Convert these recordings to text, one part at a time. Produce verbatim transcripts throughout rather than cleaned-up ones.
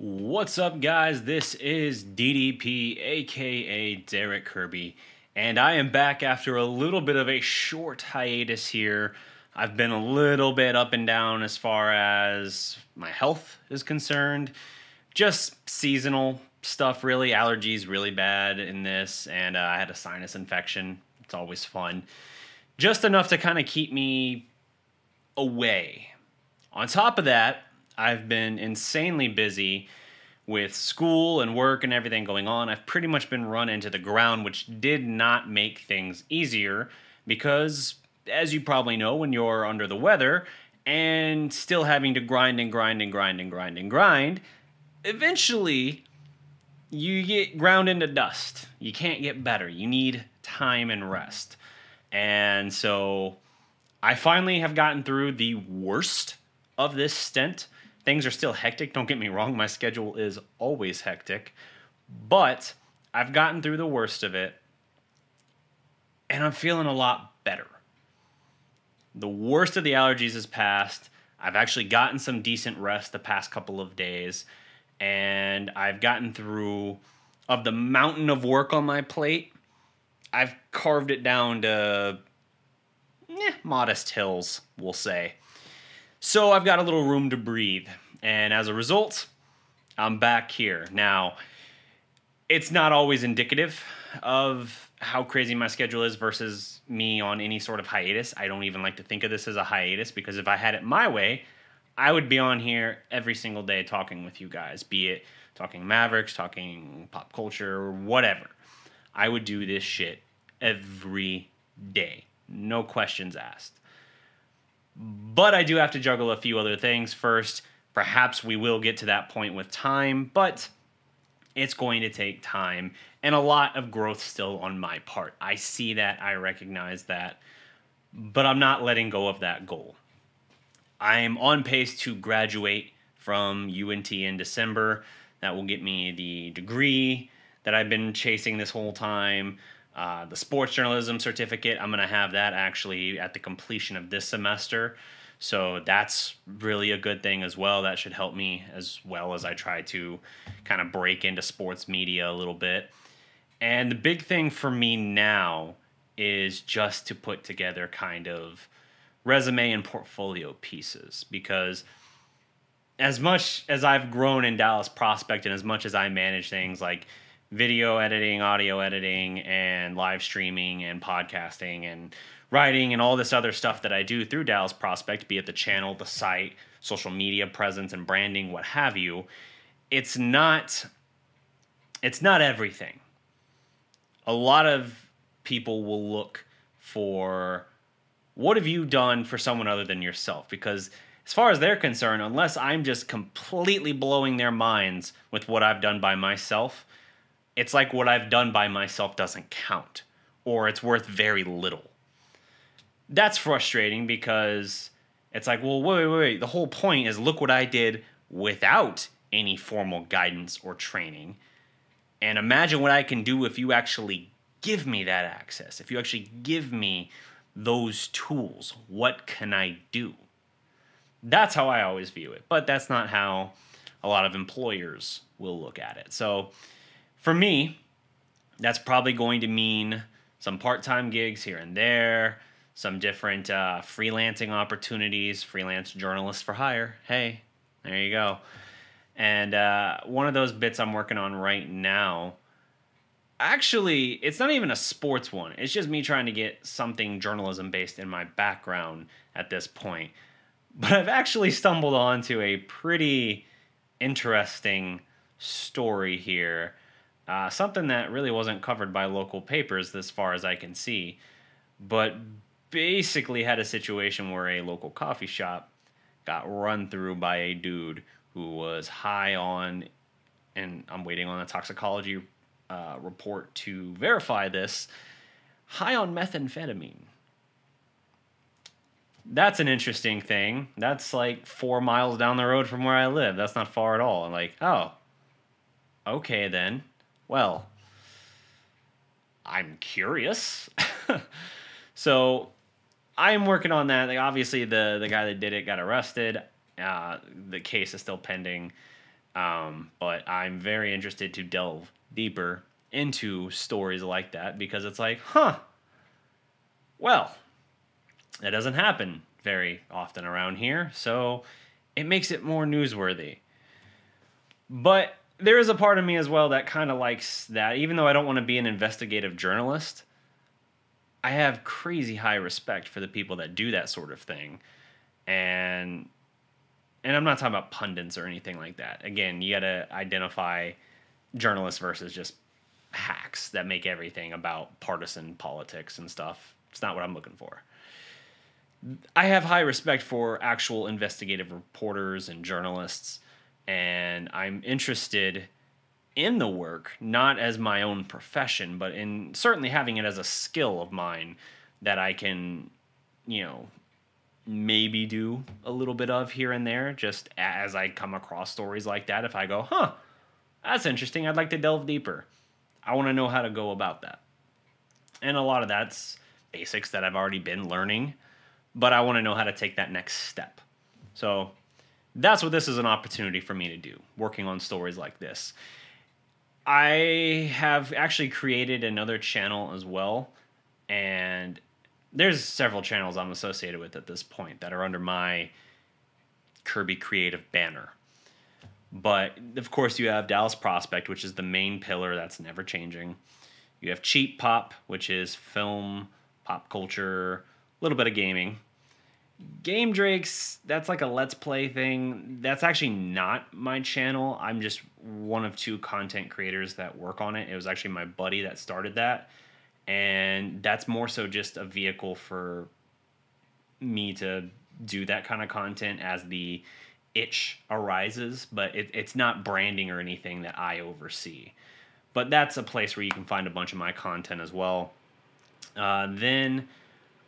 What's up, guys? This is D D P, aka Darreck Kirby, and I am back after a little bit of a short hiatus here. I've been a little bit up and down as far as my health is concerned. Just seasonal stuff, really. Allergies really bad in this, and uh, I had a sinus infection. It's always fun. Just enough to kind of keep me away. On top of that, I've been insanely busy with school and work and everything going on. I've pretty much been run into the ground, which did not make things easier because, as you probably know, when you're under the weather and still having to grind and grind and grind and grind and grind, eventually you get ground into dust. You can't get better. You need time and rest. And so I finally have gotten through the worst of this stint. Things are still hectic, don't get me wrong. My schedule is always hectic. But I've gotten through the worst of it, and I'm feeling a lot better. The worst of the allergies is past. I've actually gotten some decent rest the past couple of days, and I've gotten through, of the mountain of work on my plate, I've carved it down to eh, modest hills, we'll say. So I've got a little room to breathe, and as a result, I'm back here. Now, it's not always indicative of how crazy my schedule is versus me on any sort of hiatus. I don't even like to think of this as a hiatus, because if I had it my way, I would be on here every single day talking with you guys, be it talking Mavericks, talking pop culture, or whatever. I would do this shit every day, no questions asked. But I do have to juggle a few other things first. Perhaps we will get to that point with time, but it's going to take time and a lot of growth still on my part. I see that, I recognize that, but I'm not letting go of that goal. I am on pace to graduate from U N T in December. That will get me the degree that I've been chasing this whole time. Uh, the sports journalism certificate, I'm going to have that actually at the completion of this semester. So that's really a good thing as well. That should help me as well as I try to kind of break into sports media a little bit. And the big thing for me now is just to put together kind of resume and portfolio pieces, because as much as I've grown in Dallas Prospect and as much as I manage things like video editing, audio editing, and live streaming, and podcasting, and writing, and all this other stuff that I do through Dallas Prospect, be it the channel, the site, social media presence, and branding, what have you, it's not, it's not everything. A lot of people will look for, what have you done for someone other than yourself? Because as far as they're concerned, unless I'm just completely blowing their minds with what I've done by myself, it's like what I've done by myself doesn't count, or it's worth very little. That's frustrating, because it's like, well, wait, wait, wait. The whole point is, look what I did without any formal guidance or training. And imagine what I can do if you actually give me that access, if you actually give me those tools. What can I do? That's how I always view it, but that's not how a lot of employers will look at it. So for me, that's probably going to mean some part-time gigs here and there, some different uh, freelancing opportunities, freelance journalists for hire. Hey, there you go. And uh, one of those bits I'm working on right now, actually, it's not even a sports one. It's just me trying to get something journalism-based in my background at this point. But I've actually stumbled onto a pretty interesting story here. Uh, something that really wasn't covered by local papers as far as I can see, but basically had a situation where a local coffee shop got run through by a dude who was high on, and I'm waiting on a toxicology uh, report to verify this, high on methamphetamine. That's an interesting thing. That's like four miles down the road from where I live. That's not far at all. I'm like, oh, okay then. Well, I'm curious. So I'm working on that. Like, obviously, the, the guy that did it got arrested. Uh, the case is still pending. Uh, Um, but I'm very interested to delve deeper into stories like that, because it's like, huh, well, that doesn't happen very often around here, so it makes it more newsworthy. But there is a part of me as well that kind of likes that. Even though I don't want to be an investigative journalist, I have crazy high respect for the people that do that sort of thing. And and I'm not talking about pundits or anything like that. Again, you got to identify journalists versus just hacks that make everything about partisan politics and stuff. It's not what I'm looking for. I have high respect for actual investigative reporters and journalists, and I'm interested in the work, not as my own profession, but in certainly having it as a skill of mine that I can, you know, maybe do a little bit of here and there, just as I come across stories like that. If I go, huh, that's interesting, I'd like to delve deeper, I want to know how to go about that. And a lot of that's basics that I've already been learning, but I want to know how to take that next step. So that's what this is an opportunity for me to do, working on stories like this. I have actually created another channel as well, and there's several channels I'm associated with at this point that are under my Kirby Creative banner. But, of course, you have Dallas Prospect, which is the main pillar that's never changing. You have Cheap Pop, which is film, pop culture, a little bit of gaming. Game Drakes, that's like a Let's Play thing. That's actually not my channel. I'm just one of two content creators that work on it. It was actually my buddy that started that. And that's more so just a vehicle for me to do that kind of content as the itch arises. But it, it's not branding or anything that I oversee. But that's a place where you can find a bunch of my content as well. Uh, then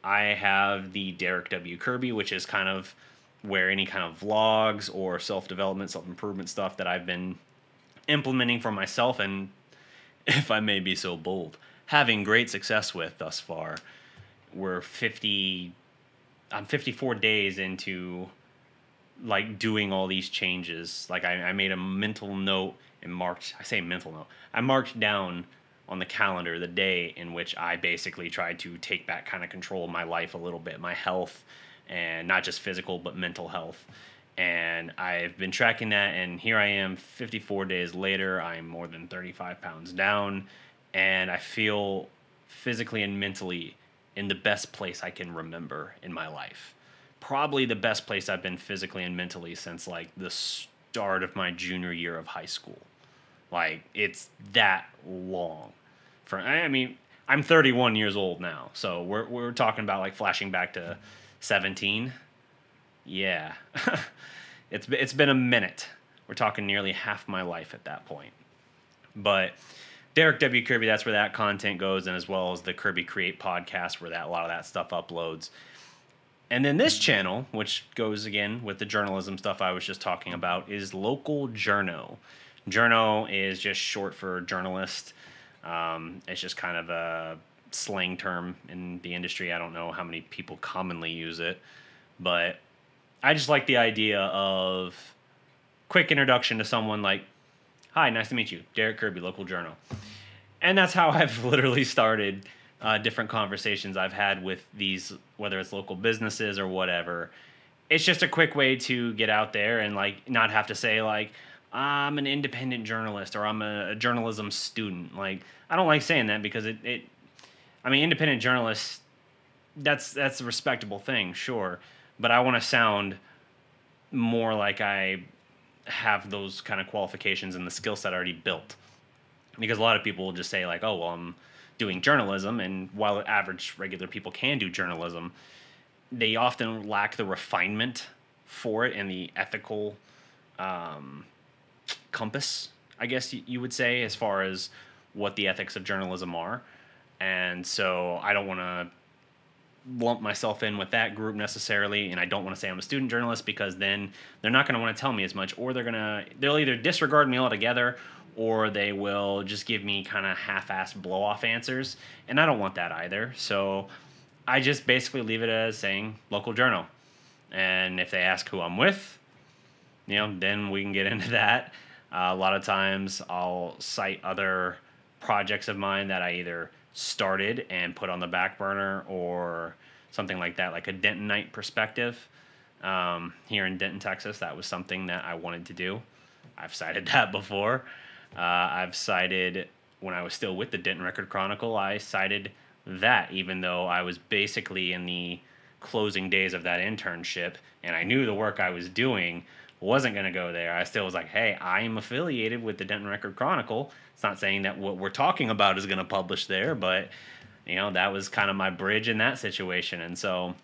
I have the Darreck W. Kirby, which is kind of where any kind of vlogs or self-development, self-improvement stuff that I've been implementing for myself, and if I may be so bold, having great success with thus far. We're fifty, I'm fifty-four days into like doing all these changes. Like I, I made a mental note and marked, I say mental note, I marked down on the calendar the day in which I basically tried to take back kind of control of my life a little bit, my health, and not just physical, but mental health. And I've been tracking that, and here I am fifty-four days later, I'm more than thirty-five pounds down, and I feel physically and mentally in the best place I can remember in my life. Probably the best place I've been physically and mentally since like the start of my junior year of high school. Like, it's that long. For, I mean, I'm thirty-one years old now, so we're we're talking about like flashing back to seventeen. Yeah, it's it's been a minute. We're talking nearly half my life at that point. But Darreck W. Kirby, that's where that content goes, and as well as the Kirby Create podcast, where that a lot of that stuff uploads. And then this channel, which goes again with the journalism stuff I was just talking about, is Local Journo. Journo is just short for journalist. Um, it's just kind of a slang term in the industry. I don't know how many people commonly use it, but I just like the idea of quick introduction to someone like, hi, nice to meet you, Darreck Kirby, Local Journo. And that's how I've literally started uh, different conversations I've had with these, whether it's local businesses or whatever. It's just a quick way to get out there and like not have to say like, I'm an independent journalist, or I'm a, a journalism student. Like, I don't like saying that because it, it, I mean, independent journalists, that's, that's a respectable thing, sure. But I want to sound more like I have those kind of qualifications and the skill set already built. Because a lot of people will just say like, oh, well, I'm doing journalism. And while average regular people can do journalism, they often lack the refinement for it and the ethical, um, compass, I guess you would say, as far as what the ethics of journalism are. And so I don't want to lump myself in with that group necessarily, and I don't want to say I'm a student journalist, because then they're not going to want to tell me as much, or they're going to, they'll either disregard me altogether, or they will just give me kind of half-assed blow-off answers, and I don't want that either. So I just basically leave it as saying Local Journo. And if they ask who I'm with, you know, then we can get into that. Uh, a lot of times I'll cite other projects of mine that I either started and put on the back burner or something like that, like a Dentonite perspective. Um, here in Denton, Texas, that was something that I wanted to do. I've cited that before. Uh, I've cited, when I was still with the Denton Record Chronicle, I cited that even though I was basically in the closing days of that internship and I knew the work I was doing wasn't going to go there. I still was like, hey, I'm affiliated with the Denton Record Chronicle. It's not saying that what we're talking about is going to publish there, but you know, that was kind of my bridge in that situation. And so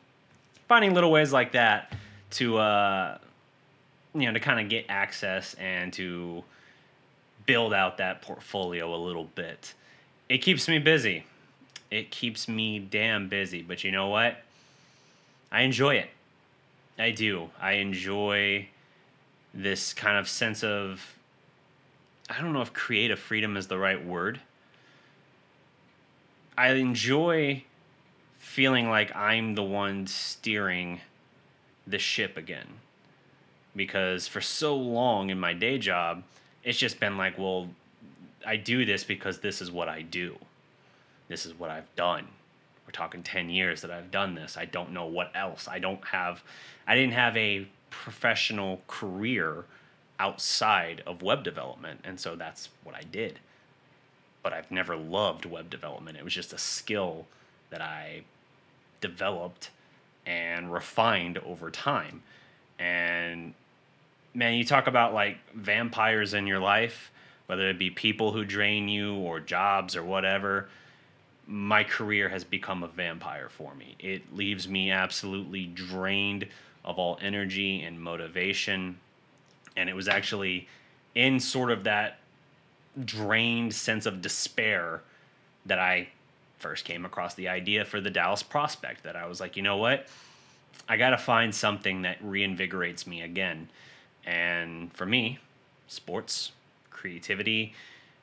finding little ways like that to, uh, you know, to kind of get access and to build out that portfolio a little bit. It keeps me busy. It keeps me damn busy. But you know what? I enjoy it. I do. I enjoy this kind of sense of, I don't know if creative freedom is the right word. I enjoy feeling like I'm the one steering the ship again. Because for so long in my day job, it's just been like, well, I do this because this is what I do. This is what I've done. We're talking ten years that I've done this. I don't know what else. I don't have, I didn't have a professional career outside of web development. And so that's what I did. But I've never loved web development. It was just a skill that I developed and refined over time. And man, you talk about like vampires in your life, whether it be people who drain you or jobs or whatever. My career has become a vampire for me. It leaves me absolutely drained of all energy and motivation. And it was actually in sort of that drained sense of despair that I first came across the idea for the Dallas Prospect, that I was like, you know what? I got to find something that reinvigorates me again. And for me, sports, creativity,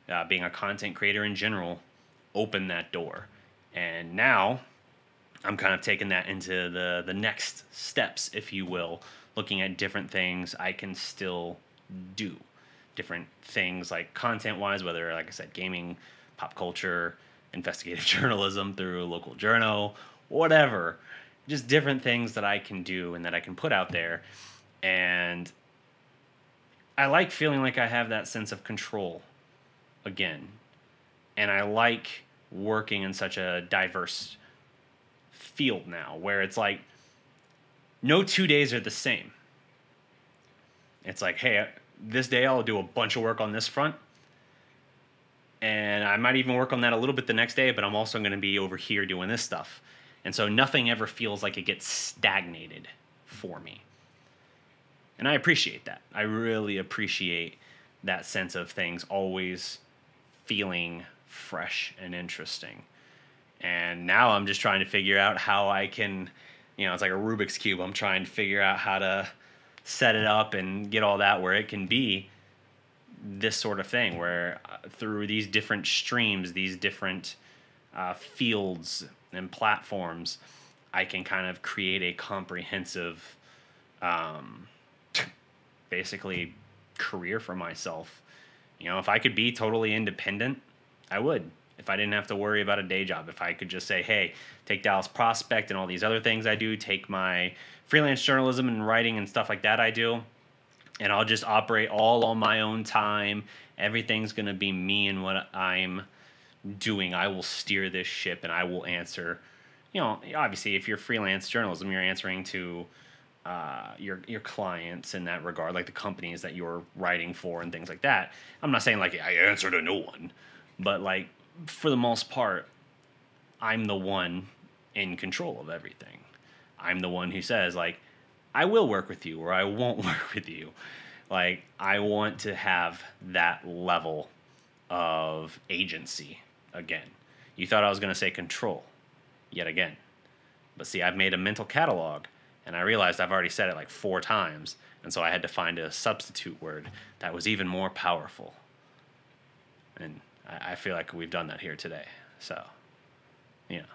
uh, being a content creator in general, open that door. And now I'm kind of taking that into the, the next steps, if you will, looking at different things I can still do. Different things like content-wise, whether, like I said, gaming, pop culture, investigative journalism through Local Journo, whatever. Just different things that I can do and that I can put out there. And I like feeling like I have that sense of control again. And I like working in such a diverse field now where it's like no two days are the same. It's like, hey, this day I'll do a bunch of work on this front. And I might even work on that a little bit the next day, but I'm also going to be over here doing this stuff. And so nothing ever feels like it gets stagnated for me. And I appreciate that. I really appreciate that sense of things always feeling fresh and interesting. And now I'm just trying to figure out how I can, you know, it's like a Rubik's Cube. I'm trying to figure out how to set it up and get all that where it can be this sort of thing, where through these different streams, these different uh, fields and platforms, I can kind of create a comprehensive, um, basically, career for myself. You know, if I could be totally independent, I would. If I didn't have to worry about a day job, if I could just say, hey, take Dallas Prospect and all these other things I do, take my freelance journalism and writing and stuff like that I do, and I'll just operate all on my own time. Everything's going to be me and what I'm doing. I will steer this ship and I will answer. You know, obviously, if you're freelance journalism, you're answering to uh, your your clients in that regard, like the companies that you're writing for and things like that. I'm not saying like I answer to no one, but like for the most part, I'm the one in control of everything. I'm the one who says like, I will work with you or I won't work with you. Like, I want to have that level of agency again. You thought I was going to say control yet again. But see, I've made a mental catalog and I realized I've already said it like four times. And so I had to find a substitute word that was even more powerful. And I, I feel like we've done that here today. So, you know.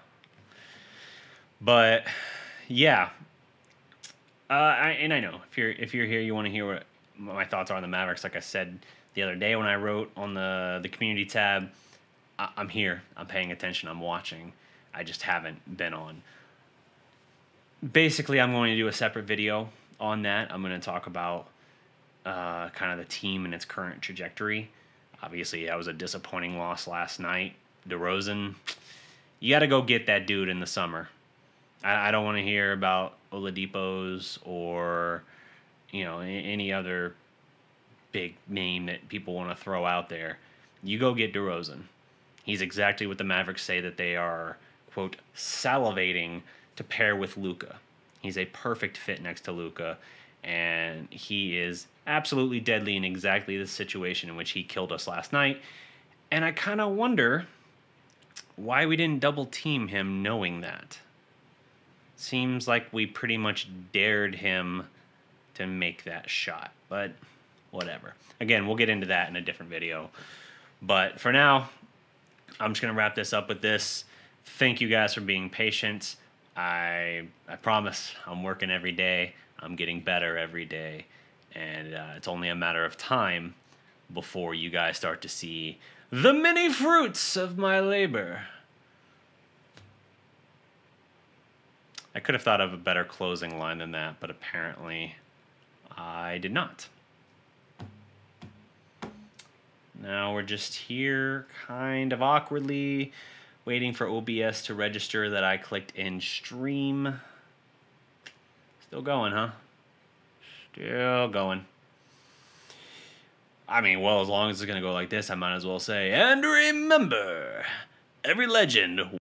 But, yeah. Uh, I, and I know if you're if you're here, you want to hear what my thoughts are on the Mavericks. Like I said, the other day when I wrote on the, the community tab, I, I'm here, I'm paying attention, I'm watching. I just haven't been on. Basically, I'm going to do a separate video on that. I'm going to talk about uh, kind of the team and its current trajectory. Obviously, that was a disappointing loss last night. DeRozan, you got to go get that dude in the summer. I, I don't want to hear about Oladipo's or, you know, any other big name that people want to throw out there. You go get DeRozan. He's exactly what the Mavericks say that they are, quote, salivating to pair with Luka. He's a perfect fit next to Luka, and he is absolutely deadly in exactly the situation in which he killed us last night. And I kind of wonder why we didn't double team him knowing that. Seems like we pretty much dared him to make that shot, but whatever. Again, we'll get into that in a different video. But for now, I'm just going to wrap this up with this. Thank you guys for being patient. I I promise I'm working every day. I'm getting better every day. And uh, it's only a matter of time before you guys start to see the many fruits of my labor. I could have thought of a better closing line than that, but apparently I did not. Now we're just here, kind of awkwardly, waiting for O B S to register that I clicked in stream. Still going, huh? Still going. I mean, well, as long as it's going to go like this, I might as well say, and remember, every legend...